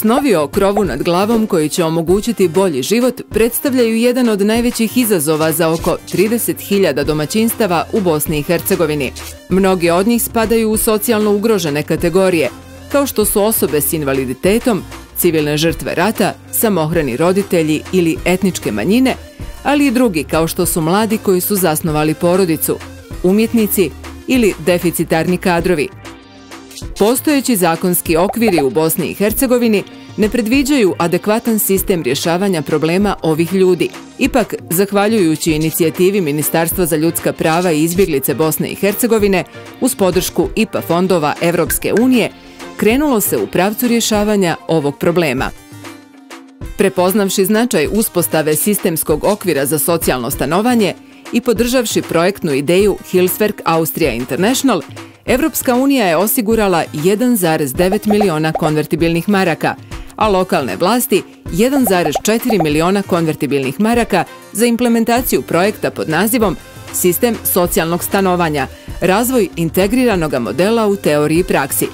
Snovi o krovu nad glavom koji će omogućiti bolji život predstavljaju jedan od najvećih izazova za oko 30.000 domaćinstava u Bosni i Hercegovini. Mnogi od njih spadaju u socijalno ugrožene kategorije, kao što su osobe s invaliditetom, civilne žrtve rata, samohrani roditelji ili etničke manjine, ali i drugi kao što su mladi koji su zasnovali porodicu, umjetnici ili deficitarni kadrovi. Postojeći zakonski okviri u Bosni i Hercegovini ne predviđaju adekvatan sistem rješavanja problema ovih ljudi. Ipak, zahvaljujući inicijativi Ministarstva za ljudska prava i izbjeglice Bosne i Hercegovine uz podršku IPA fondova Evropske unije, krenulo se u pravcu rješavanja ovog problema. Prepoznavši značaj uspostave sistemskog okvira za socijalno stanovanje i podržavši projektnu ideju Hilfswerk Austria International, Evropska unija je osigurala 1,9 miliona konvertibilnih maraka, a lokalne vlasti 1,4 miliona konvertibilnih maraka za implementaciju projekta pod nazivom Sistem socijalnog stanovanja, razvoj integriranog modela u teoriji i praksi.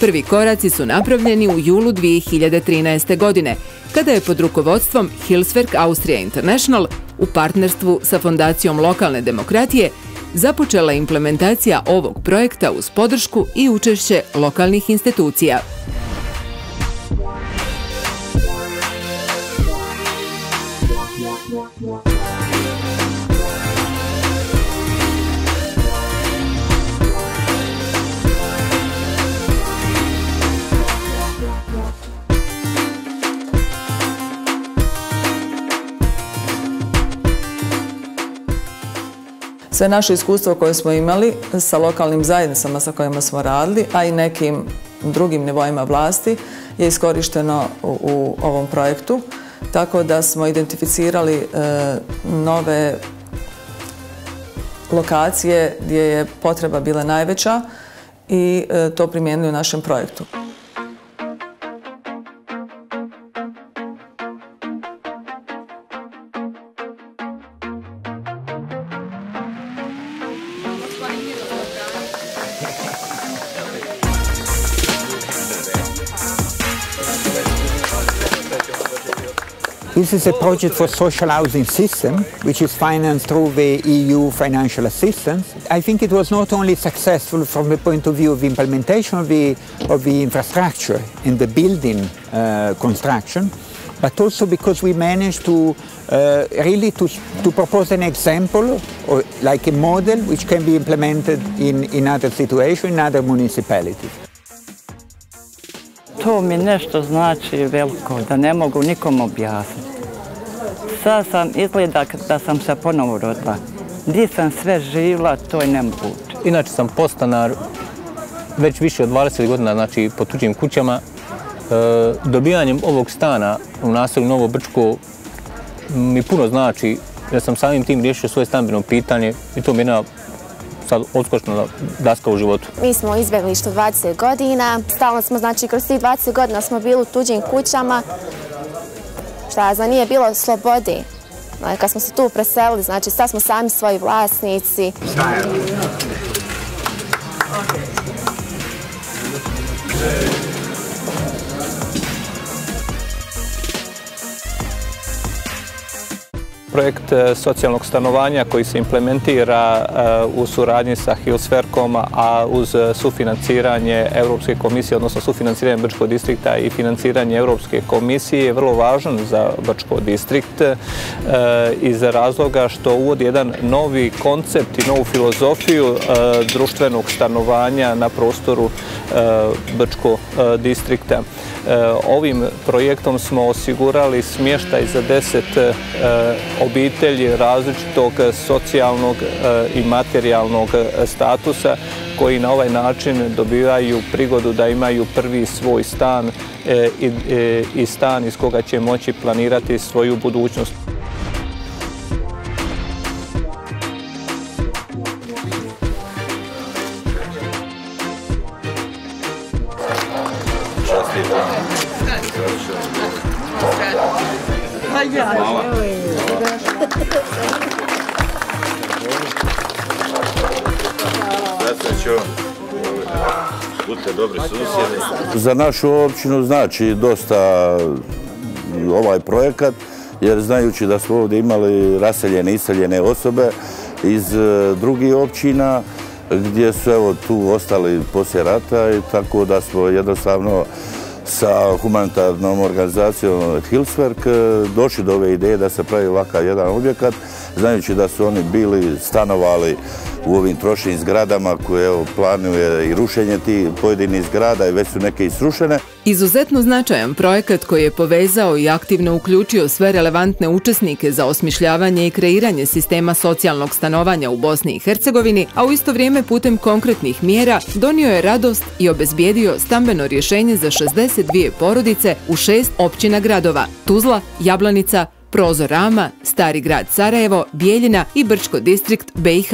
Prvi koraci su napravljeni u julu 2013. godine, kada je pod rukovodstvom Hilfswerk Austria International u partnerstvu sa Fondacijom Lokalne demokratije započela implementacija ovog projekta uz podršku i učešće lokalnih institucija. Sve naše iskustvo koje smo imali sa lokalnim zajednicama sa kojima smo radili, a i nekim drugim nivoima vlasti, je iskorišteno u ovom projektu. Tako da smo identificirali nove lokacije gdje je potreba bila najveća i to primijenili u našem projektu. This is a project for social housing system, which is financed through the EU financial assistance. I think it was not only successful from the point of view of the implementation of the infrastructure and the building construction, but also because we managed to really to propose an example, or like a model, which can be implemented in other situations, in other municipalities. To mi nešto znači veliko, da ne mogu nikom objasniti. Sad sam izgleda da sam se ponovo rodila. Gdje sam sve živjela, to je nemoguće. Inače sam podstanar već više od 20 godina, znači po tuđim kućama. Dobijanjem ovog stana u naselju Novo Brčko mi puno znači, jer sam samim tim riješio svoje stambeno pitanje i to mi je jedna sad odskočna daska u životu. Mi smo izbjeglište 20 godina, stalno smo, znači kroz tih 20 godina smo bili u tuđim kućama, šta znam, nije bilo slobode. Kad smo se tu preselili, znači sad smo sami svoji vlasnici. Projekt socijalnog stanovanja koji se implementira u suradnji sa Hilfswerkom, a uz sufinanciranje Evropske komisije, odnosno sufinanciranje Brčkog distrikta i financiranje Evropske komisije je vrlo važan za Brčko distrikt iz razloga što uvodi jedan novi koncept i novu filozofiju društvenog stanovanja na prostoru Brčkog distrikta. Ovim projektom smo osigurali smještaj za 10 obitelji različitog socijalnog i materijalnog statusa koji na ovaj način dobivaju prigodu da imaju prvi svoj stan i stan iz koga će moći planirati svoju budućnost. That's a show. pute, dobri susjedi. Za našu općinu znači dosta ovaj projekat, jer znajući da smo ovdje imali raseljene, iseljene osobe iz drugih općina, gdje su evo tu ostali poslije rata i tako da smo jednostavno sa humanitarnom organizacijom Hilfswerk došli do ove ideje da se pravi ovakav jedan objekat, znajući da su oni bili, stanovali u ovim trošnim zgradama koje planuje i rušenje ti pojedinih zgrada i već su neke i srušene. Izuzetno značajan projekat koji je povezao i aktivno uključio sve relevantne učesnike za osmišljavanje i kreiranje sistema socijalnog stanovanja u Bosni i Hercegovini, a u isto vrijeme putem konkretnih mjera donio je radost i obezbijedio stambeno rješenje za 62 porodice u 6 općina gradova – Tuzla, Jablanica, Prozor-Rama, Stari Grad Sarajevo, Bijeljina i Brčko distrikt BiH.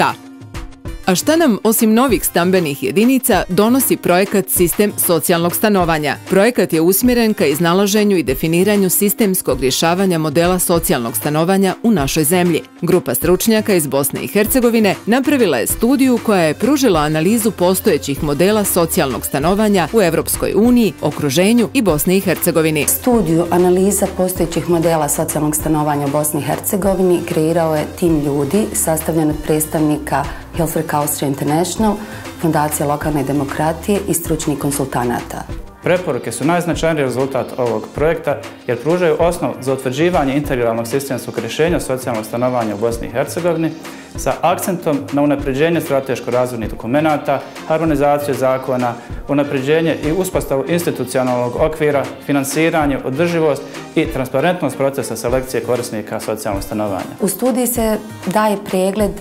A šta nam, osim novih stambenih jedinica, donosi projekat Sistem socijalnog stanovanja? Projekat je usmjeren ka iznalaženju i definiranju sistemskog rješavanja modela socijalnog stanovanja u našoj zemlji. Grupa stručnjaka iz Bosne i Hercegovine napravila je studiju koja je pružila analizu postojećih modela socijalnog stanovanja u Evropskoj uniji, okruženju i Bosni i Hercegovini. Studiju analiza postojećih modela socijalnog stanovanja u Bosni i Hercegovini kreirao je tim ljudi sastavljen od predstavnika Hilfswerk Austria International, Fondacija Lokalne Demokratije i stručnih konsultanata. Preporuke su najznačajniji rezultat ovog projekta jer pružaju osnov za utvrđivanje integralnog sistemskog rješenja socijalnog stanovanja u Bosni i Hercegovini sa akcentom na unapređenje strateško-razvojnih dokumenata, harmonizaciju zakona, unapređenje i uspostavu institucionalnog okvira, finansiranje, održivost i transparentnost procesa selekcije korisnika socijalnog stanovanja. U studiji se daje pregled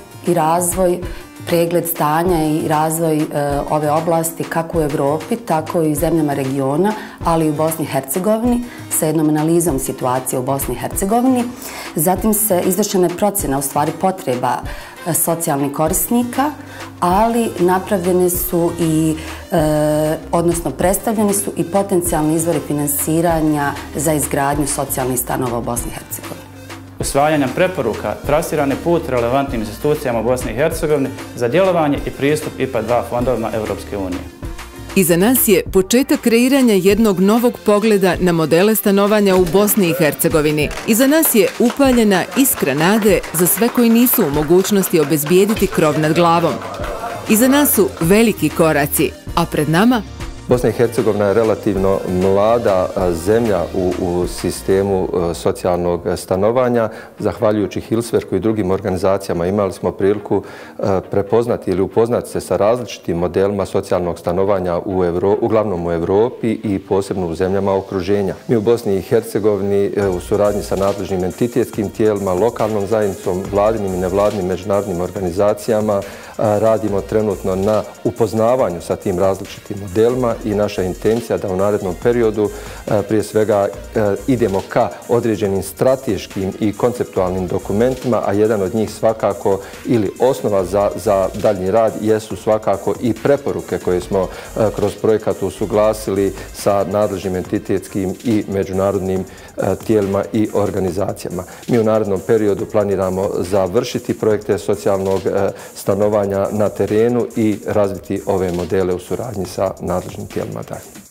stanja i razvoj ove oblasti kako u Evropi, tako i u zemljama regiona, ali i u Bosni i Hercegovini, sa jednom analizom situacije u Bosni i Hercegovini. Zatim se izvršena je procjena, u stvari potreba socijalnih korisnika, ali napravljene su i, odnosno predstavljeni su i potencijalni izvori finansiranja za izgradnju socijalnih stanova u Bosni i Hercegovini. Usvajanjem preporuka trasiran je put relevantnim institucijama u Bosni i Hercegovini za djelovanje i pristup IPA 2 fondovima Evropske unije. Iza nas je početak kreiranja jednog novog pogleda na modele stanovanja u Bosni i Hercegovini. Iza nas je upaljena iskra nade za sve koji nisu u mogućnosti obezbijediti krov nad glavom. Iza nas su veliki koraci, a pred nama... Bosna i Hercegovina je relativno mlada zemlja u sistemu socijalnog stanovanja. Zahvaljujući Hilfswerku i drugim organizacijama imali smo priliku prepoznati ili upoznati se sa različitim modelima socijalnog stanovanja uglavnom u Evropi i posebno u zemljama okruženja. Mi u Bosni i Hercegovini u suradnji sa nadležnim entitetskim tijelima, lokalnom zajednicom, vladinim i nevladinim međunarodnim organizacijama radimo trenutno na upoznavanju sa tim različitim modelima i naša intencija da u narednom periodu prije svega idemo ka određenim strateškim i konceptualnim dokumentima, a jedan od njih svakako ili osnova za daljnji rad jesu svakako i preporuke koje smo kroz projekat usuglasili sa nadležnim entitetskim i međunarodnim tijelima i organizacijama. Mi u narednom periodu planiramo završiti projekte socijalnog stanovanja na terenu i razviti ove modele u suradnji sa nadležnim tijelima. Tijelima dalje.